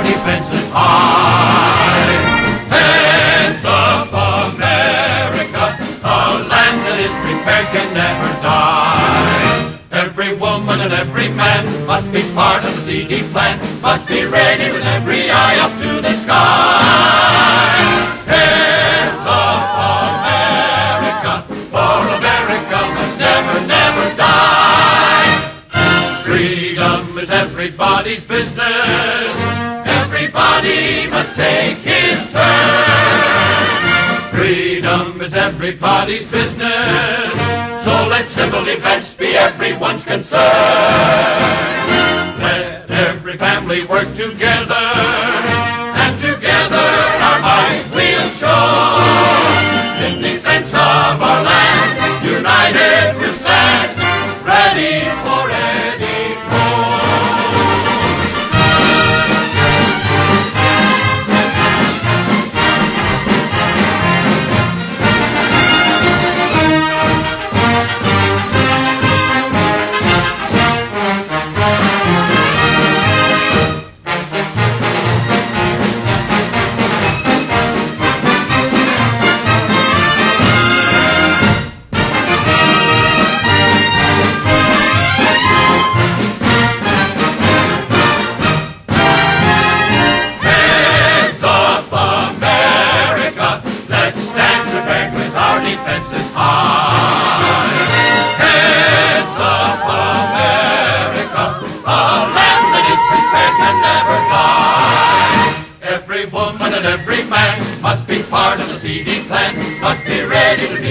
our defenses high. Hands up, America, a land that is prepared can never die. Every woman and every man must be part of the CD plan, must be ready with every eye up to the sky. Hands up, America, for America must never, never die. Freedom is everybody's business. Everybody must take his turn. Freedom is everybody's business. So let civil defense be everyone's concern. Let every family work together, and together our minds will show. In defense of our land, united we'll stand, ready for any foe. Every woman and every man must be part of the CD plan, must be ready to be